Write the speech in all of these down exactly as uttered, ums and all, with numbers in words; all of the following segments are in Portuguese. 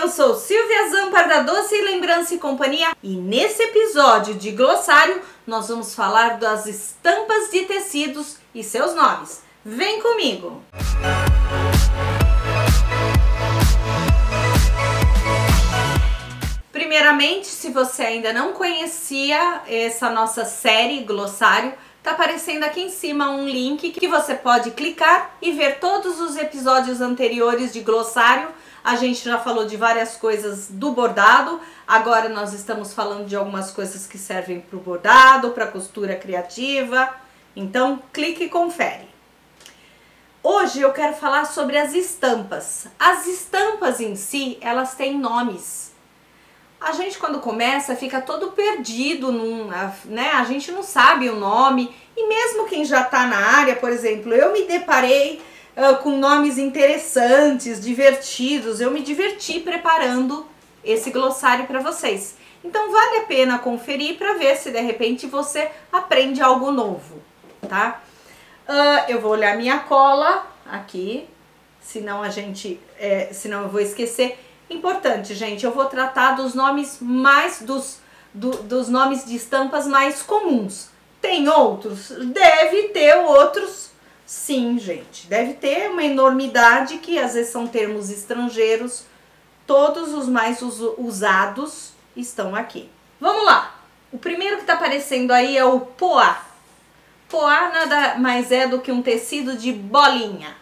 eu sou Silvia Zampar da Doce Lembrança e Companhia, e nesse episódio de glossário nós vamos falar das estampas de tecidos e seus nomes. Vem comigo! Primeiramente, se você ainda não conhecia essa nossa série glossário, tá aparecendo aqui em cima um link que você pode clicar e ver todos os episódios anteriores de glossário. A gente já falou de várias coisas do bordado, agora nós estamos falando de algumas coisas que servem para o bordado, para costura criativa. Então, clique e confere. Hoje eu quero falar sobre as estampas. As estampas em si, elas têm nomes. A gente, quando começa, fica todo perdido, num, né? A gente não sabe o nome. E mesmo quem já tá na área, por exemplo, eu me deparei uh, com nomes interessantes, divertidos. Eu me diverti preparando esse glossário para vocês. Então, vale a pena conferir para ver se, de repente, você aprende algo novo, tá? Uh, eu vou olhar minha cola aqui, senão a gente... É, senão eu vou esquecer... Importante, gente, eu vou tratar dos nomes mais, dos, do, dos nomes de estampas mais comuns. Tem outros? Deve ter outros, sim, gente. Deve ter uma enormidade que às vezes são termos estrangeiros. Todos os mais us usados estão aqui. Vamos lá. O primeiro que tá aparecendo aí é o poá. Poá nada mais é do que um tecido de bolinha.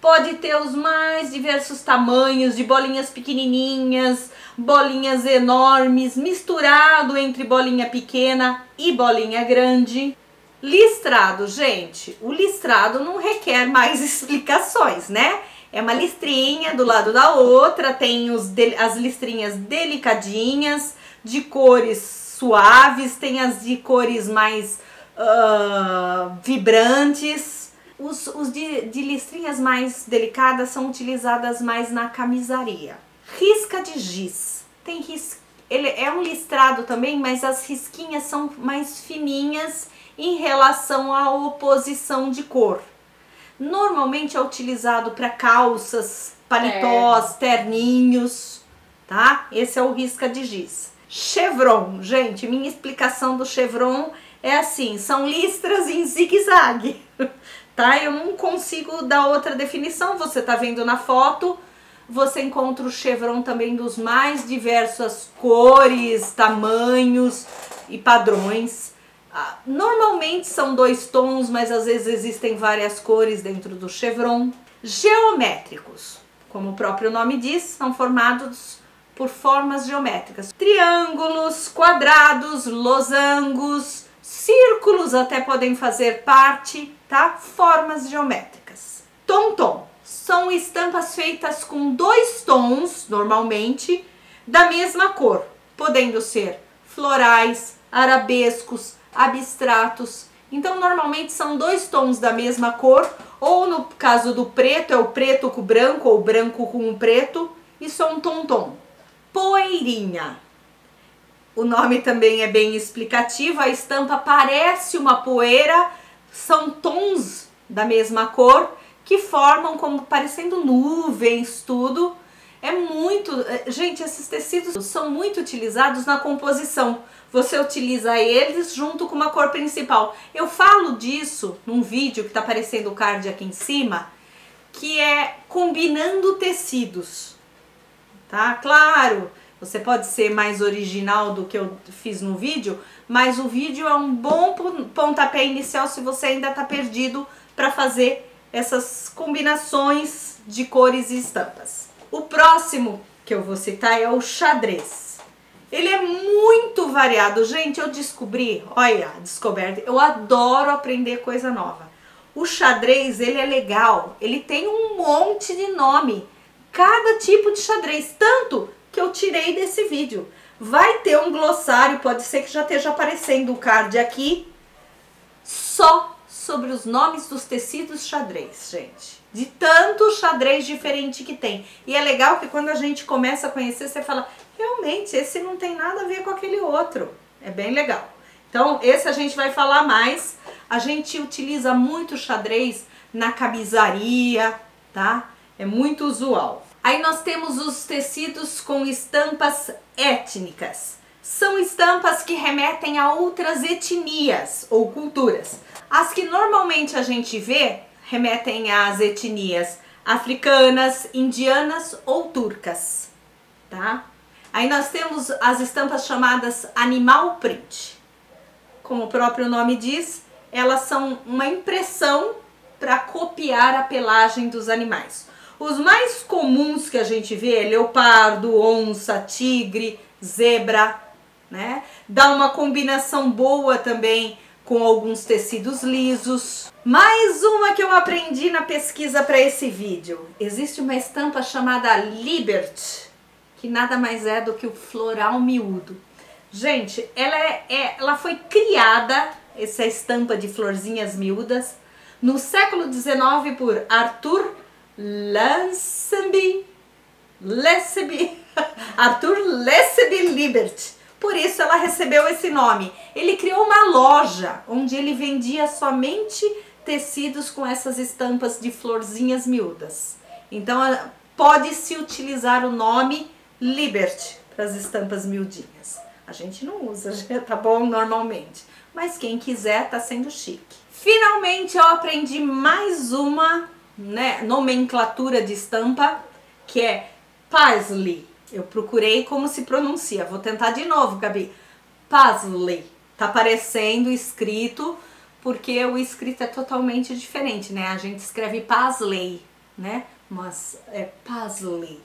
Pode ter os mais diversos tamanhos, de bolinhas pequenininhas, bolinhas enormes, misturado entre bolinha pequena e bolinha grande. Listrado, gente, o listrado não requer mais explicações, né? É uma listrinha do lado da outra, tem os de, as listrinhas delicadinhas, de cores suaves, tem as de cores mais uh, vibrantes. Os, os de, de listrinhas mais delicadas são utilizadas mais na camisaria. Risca de giz. Tem ris... Ele é um listrado também, mas as risquinhas são mais fininhas em relação à oposição de cor. Normalmente é utilizado para calças, paletós, terninhos, tá? Esse é o risca de giz. Chevron. Gente, minha explicação do chevron é assim, são listras em zigue-zague. Tá? Eu não consigo dar outra definição, você tá vendo na foto, você encontra o chevron também dos mais diversas cores, tamanhos e padrões. Normalmente são dois tons, mas às vezes existem várias cores dentro do chevron. Geométricos, como o próprio nome diz, são formados por formas geométricas. Triângulos, quadrados, losangos, círculos até podem fazer parte, tá? Formas geométricas. Tom-tom. São estampas feitas com dois tons, normalmente, da mesma cor, podendo ser florais, arabescos, abstratos. Então, normalmente são dois tons da mesma cor, ou no caso do preto, é o preto com o branco, ou branco com o preto. Isso é um tom-tom. Poeirinha. O nome também é bem explicativo, a estampa parece uma poeira, são tons da mesma cor que formam como parecendo nuvens, tudo. É muito... Gente, esses tecidos são muito utilizados na composição. Você utiliza eles junto com uma cor principal. Eu falo disso num vídeo que tá aparecendo o card aqui em cima, que é combinando tecidos, tá? Claro... Você pode ser mais original do que eu fiz no vídeo, mas o vídeo é um bom pontapé inicial se você ainda está perdido para fazer essas combinações de cores e estampas. O próximo que eu vou citar é o xadrez. Ele é muito variado. Gente, eu descobri, olha, descoberta, eu adoro aprender coisa nova. O xadrez, ele é legal, ele tem um monte de nome, cada tipo de xadrez, tanto... que eu tirei desse vídeo. Vai ter um glossário, pode ser que já esteja aparecendo o card aqui, só sobre os nomes dos tecidos xadrez, gente. De tanto xadrez diferente que tem. E é legal que quando a gente começa a conhecer, você fala, realmente, esse não tem nada a ver com aquele outro. É bem legal. Então, esse a gente vai falar mais. A gente utiliza muito xadrez na camisaria, tá? É muito usual. Aí nós temos os tecidos com estampas étnicas. São estampas que remetem a outras etnias ou culturas. As que normalmente a gente vê remetem às etnias africanas, indianas ou turcas, tá? Aí nós temos as estampas chamadas animal print. Como o próprio nome diz, elas são uma impressão para copiar a pelagem dos animais. Os mais comuns que a gente vê é leopardo, onça, tigre, zebra, né? Dá uma combinação boa também com alguns tecidos lisos. Mais uma que eu aprendi na pesquisa para esse vídeo. Existe uma estampa chamada Liberty, que nada mais é do que o floral miúdo. Gente, ela, é, é, ela foi criada, essa estampa de florzinhas miúdas, no século dezenove por Arthur Lasenby Arthur Lasenby Liberty, por isso ela recebeu esse nome. Ele criou uma loja onde ele vendia somente tecidos com essas estampas de florzinhas miúdas. Então pode-se utilizar o nome Liberty para as estampas miudinhas. A gente não usa, tá bom, normalmente, mas quem quiser tá sendo chique. Finalmente eu aprendi mais uma, né, nomenclatura de estampa, que é Paisley. Eu procurei como se pronuncia. Vou tentar de novo, Gabi. Paisley. Tá aparecendo escrito, porque o escrito é totalmente diferente, né? A gente escreve Paisley, né? Mas é Paisley.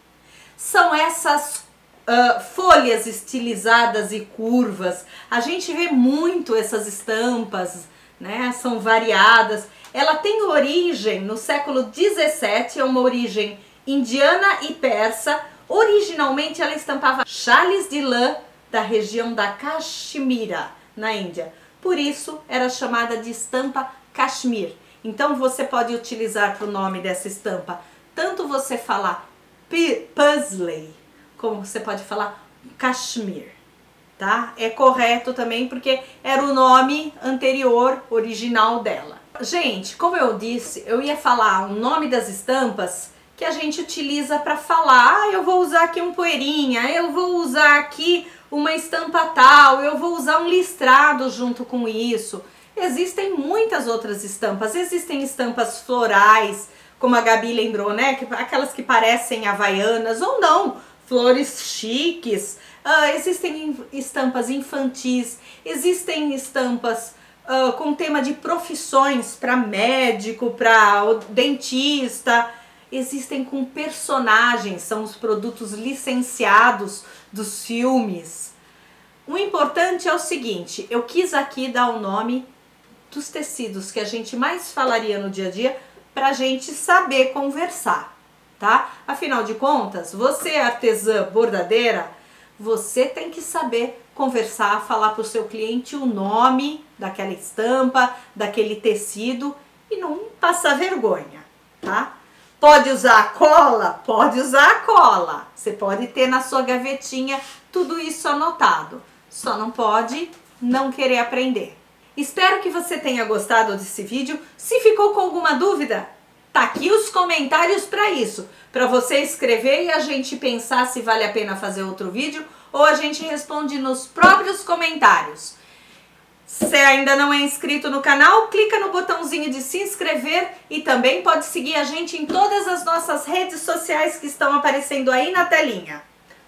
São essas uh, folhas estilizadas e curvas. A gente vê muito essas estampas, né? São variadas. Ela tem origem no século dezessete, é uma origem indiana e persa. Originalmente ela estampava chales de lã da região da Caxemira, na Índia. Por isso era chamada de estampa Kashmir. Então você pode utilizar para o nome dessa estampa, tanto você falar Paisley, como você pode falar Kashmir, tá? É correto também porque era o nome anterior, original dela. Gente, como eu disse, eu ia falar o nome das estampas que a gente utiliza para falar, ah, eu vou usar aqui um poeirinha, eu vou usar aqui uma estampa tal, eu vou usar um listrado junto com isso. Existem muitas outras estampas, existem estampas florais, como a Gabi lembrou, né? Aquelas que parecem havaianas ou não, flores chiques, ah, existem estampas infantis, existem estampas ah, com tema de profissões, para médico, para dentista. Existem com personagens, são os produtos licenciados dos filmes. O importante é o seguinte, eu quis aqui dar o nome dos tecidos que a gente mais falaria no dia a dia para a gente saber conversar, tá? Afinal de contas, você é artesã bordadeira, você tem que saber conversar, falar para o seu cliente o nome daquela estampa, daquele tecido e não passar vergonha, tá? Pode usar a cola? Pode usar a cola. Você pode ter na sua gavetinha tudo isso anotado. Só não pode não querer aprender. Espero que você tenha gostado desse vídeo. Se ficou com alguma dúvida, tá aqui os comentários para isso. Para você escrever e a gente pensar se vale a pena fazer outro vídeo ou a gente responde nos próprios comentários. Se ainda não é inscrito no canal, clica no botãozinho de se inscrever e também pode seguir a gente em todas as nossas redes sociais que estão aparecendo aí na telinha.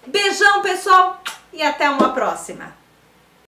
Beijão, pessoal, e até uma próxima!